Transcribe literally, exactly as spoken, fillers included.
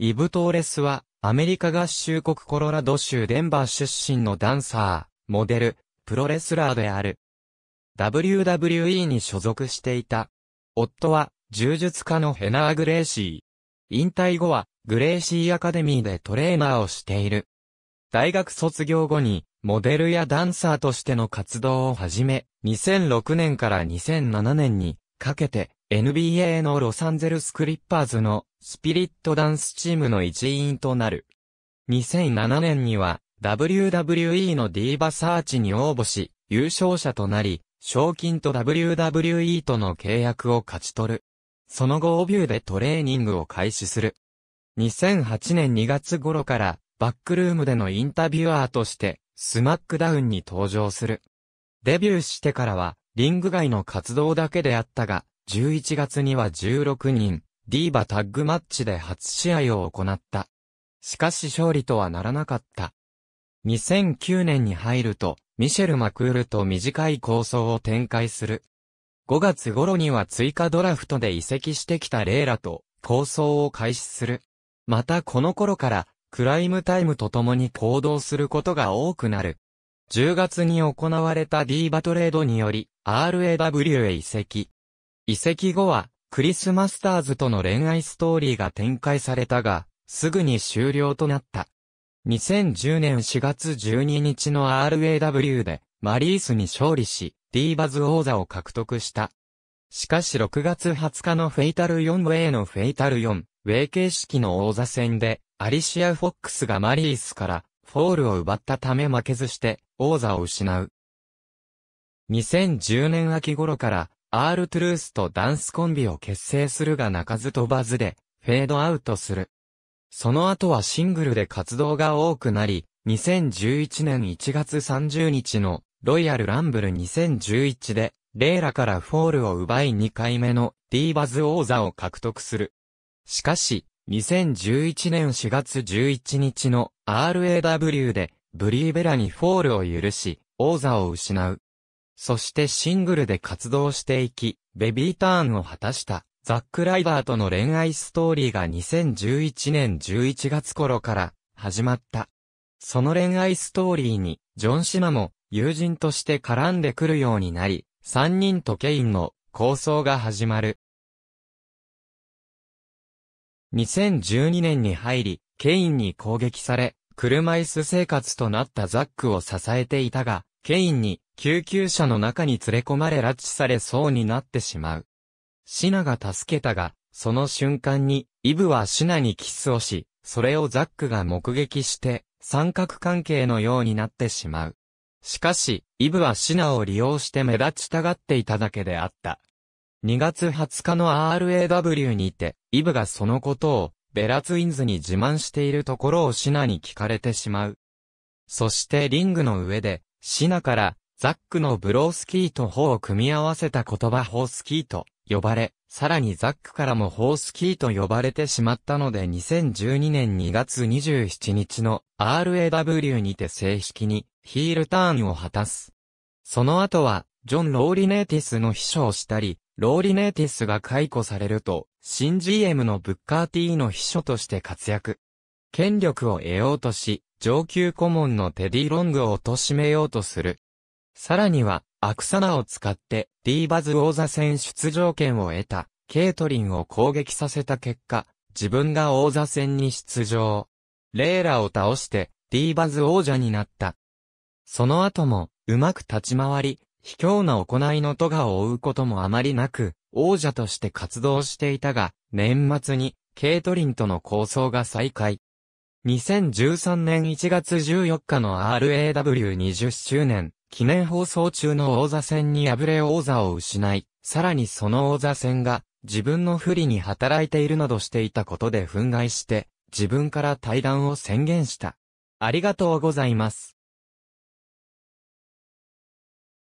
イブ・トーレスは、アメリカ合衆国コロラド州デンバー出身のダンサー、モデル、プロレスラーである。ダブリューダブリューイー に所属していた。夫は、柔術家のヘナー・グレイシー。引退後は、グレイシーアカデミーでトレーナーをしている。大学卒業後に、モデルやダンサーとしての活動を始め、にせんろくねんからにせんななねんにかけて、エヌビーエー のロサンゼルスクリッパーズのスピリットダンスチームの一員となる。にせんななねんには ダブリューダブリューイー のディーバサーチに応募し、優勝者となり、賞金と ダブリューダブリューイー との契約を勝ち取る。その後オーブイダブリューでトレーニングを開始する。にせんはちねんにがつ頃からバックルームでのインタビュアーとしてスマックダウンに登場する。デビューしてからはリング外の活動だけであったが、じゅういちがつにはじゅうろくにん、ディーバタッグマッチで初試合を行った。しかし勝利とはならなかった。にせんきゅうねんに入ると、ミシェル・マクールと短い抗争を展開する。ごがつ頃には追加ドラフトで移籍してきたレイラと抗争を開始する。またこの頃から、クライムタイムと共に行動することが多くなる。じゅうがつに行われたディーバトレードにより、アールエーダブリュー へ移籍。移籍後は、クリス・マスターズとの恋愛ストーリーが展開されたが、すぐに終了となった。にせんじゅうねんしがつじゅうににちの アールエーダブリュー で、マリースに勝利し、ディーバズ王座を獲得した。しかしろくがつはつかのフェイタルよんウェイのフェイタルよんウェイ形式の王座戦で、アリシア・フォックスがマリースから、フォールを奪ったため負けずして、王座を失う。にせんじゅうねん秋頃から、R トゥルースとダンスコンビを結成するが鳴かず飛ばずでフェードアウトする。その後はシングルで活動が多くなり、にせんじゅういちねんいちがつさんじゅうにちのロイヤルランブルにせんじゅういちでレイラからフォールを奪いにかいめのディーバズ王座を獲得する。しかし、にせんじゅういちねんしがつじゅういちにちの アールエーダブリュー でブリーベラにフォールを許し王座を失う。そしてシングルで活動していき、ベビーターンを果たしたザック・ライダーとの恋愛ストーリーがにせんじゅういちねんじゅういちがつ頃から始まった。その恋愛ストーリーにジョン・シナも友人として絡んでくるようになり、さんにんとケインの抗争が始まる。にせんじゅうにねんに入り、ケインに攻撃され、車椅子生活となったザックを支えていたが、ケインに救急車の中に連れ込まれ拉致されそうになってしまう。シナが助けたが、その瞬間に、イブはシナにキスをし、それをザックが目撃して、三角関係のようになってしまう。しかし、イブはシナを利用して目立ちたがっていただけであった。にがつはつかの アールエーダブリュー にて、イブがそのことを、ベラツインズに自慢しているところをシナに聞かれてしまう。そしてリングの上で、シナから、ザックのブロースキーとホーを組み合わせた言葉ホースキーと呼ばれ、さらにザックからもホースキーと呼ばれてしまったのでにせんじゅうにねんにがつにじゅうしちにちの アールエーダブリュー にて正式にヒールターンを果たす。その後はジョン・ローリネーティスの秘書をしたり、ローリネーティスが解雇されると、新 ジーエム のブッカー T の秘書として活躍。権力を得ようとし、上級顧問のテディ・ロングを貶めようとする。さらには、アクサナを使って、ディーバズ王座戦出場権を得た、ケイトリンを攻撃させた結果、自分が王座戦に出場。レイラを倒して、ディーバズ王者になった。その後も、うまく立ち回り、卑怯な行いの咎を負うこともあまりなく、王者として活動していたが、年末に、ケイトリンとの抗争が再開。にせんじゅうさんねんいちがつじゅうよっかの アールエーダブリューにじゅっしゅうねん。記念放送中の王座戦に敗れ王座を失い、さらにその王座戦が自分の不利に働いているなどしていたことで憤慨して、自分から退団を宣言した。ありがとうございます。